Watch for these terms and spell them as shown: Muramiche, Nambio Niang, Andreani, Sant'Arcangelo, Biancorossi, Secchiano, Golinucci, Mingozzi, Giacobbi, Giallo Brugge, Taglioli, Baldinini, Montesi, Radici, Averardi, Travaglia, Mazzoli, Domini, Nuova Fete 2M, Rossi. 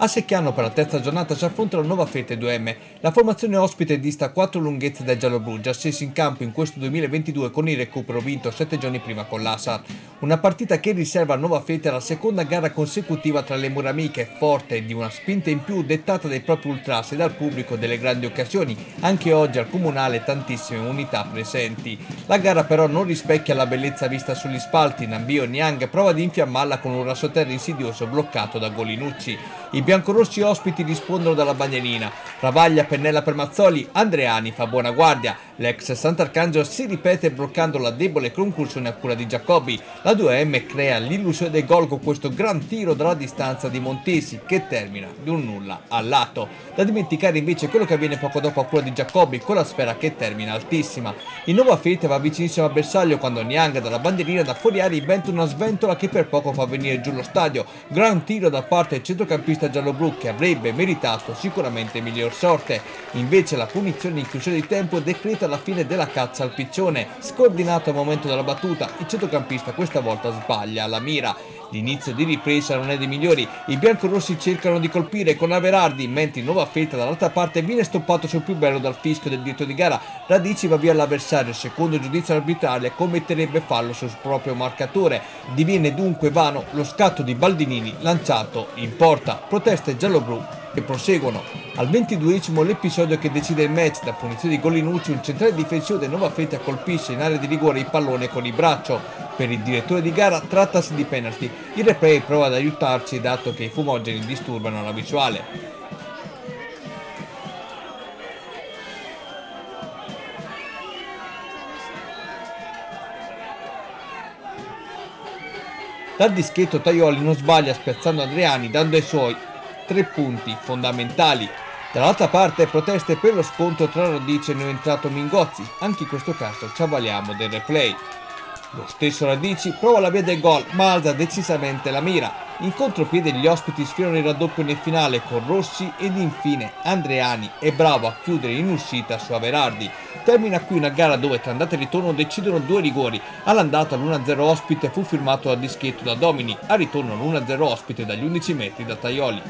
A Secchiano per la terza giornata si affronta la Nuova Fete 2M. La formazione ospite dista 4 lunghezze dal Giallo Brugge, sceso in campo in questo 2022 con il recupero vinto 7 giorni prima con l'Assa. Una partita che riserva a Nuova Fete la seconda gara consecutiva tra le Muramiche, forte di una spinta in più dettata dai propri ultras e dal pubblico delle grandi occasioni, anche oggi al Comunale tantissime unità presenti. La gara però non rispecchia la bellezza vista sugli spalti. Nambio Niang prova ad infiammarla con un rasoterra insidioso bloccato da Golinucci. I biancorossi ospiti rispondono dalla bagnanina. Travaglia pennella per Mazzoli, Andreani fa buona guardia. L'ex Sant'Arcangelo si ripete bloccando la debole conclusione a cura di Giacobbi. La 2M crea l'illusione del gol con questo gran tiro dalla distanza di Montesi che termina di un nulla al lato. Da dimenticare invece quello che avviene poco dopo a cura di Giacobbi con la sfera che termina altissima. In Nuova Fete va vicinissimo al bersaglio quando Niang dalla bandierina da fuoriare inventa una sventola che per poco fa venire giù lo stadio. Gran tiro da parte del centrocampista gialloblu che avrebbe meritato sicuramente miglior sorte. Invece la punizione in chiusura di tempo decreta la fine della caccia al piccione. Scordinato al momento della battuta, il centrocampista questa volta sbaglia la mira. L'inizio di ripresa non è dei migliori, i biancorossi cercano di colpire con Averardi, mentre in Nuova Fete dall'altra parte viene stoppato sul più bello dal fischio del direttore di gara. Radici va via all'avversario, secondo il giudizio arbitrale commetterebbe fallo sul proprio marcatore. Diviene dunque vano lo scatto di Baldinini lanciato in porta. Proteste gialloblu che proseguono. Al 22esimo l'episodio che decide il match, da punizione di Golinucci un centrale difensivo del Nuova Fete colpisce in area di rigore il pallone con il braccio. Per il direttore di gara trattasi di penalty, il replay prova ad aiutarci dato che i fumogeni disturbano la visuale. Dal dischetto Taglioli non sbaglia spiazzando Andreani dando ai suoi 3 punti fondamentali. Dall'altra parte proteste per lo scontro tra Radici e il entrato Mingozzi, anche in questo caso ci avvaliamo del replay. Lo stesso Radici prova la via del gol ma alza decisamente la mira. In contropiede gli ospiti sfiorano il raddoppio nel finale con Rossi ed infine Andreani è bravo a chiudere in uscita su Averardi. Termina qui una gara dove tra andata e ritorno decidono 2 rigori. All'andata l'1-0 ospite fu firmato a dischetto da Domini, al ritorno l'1-0 ospite dagli 11 metri da Taglioli.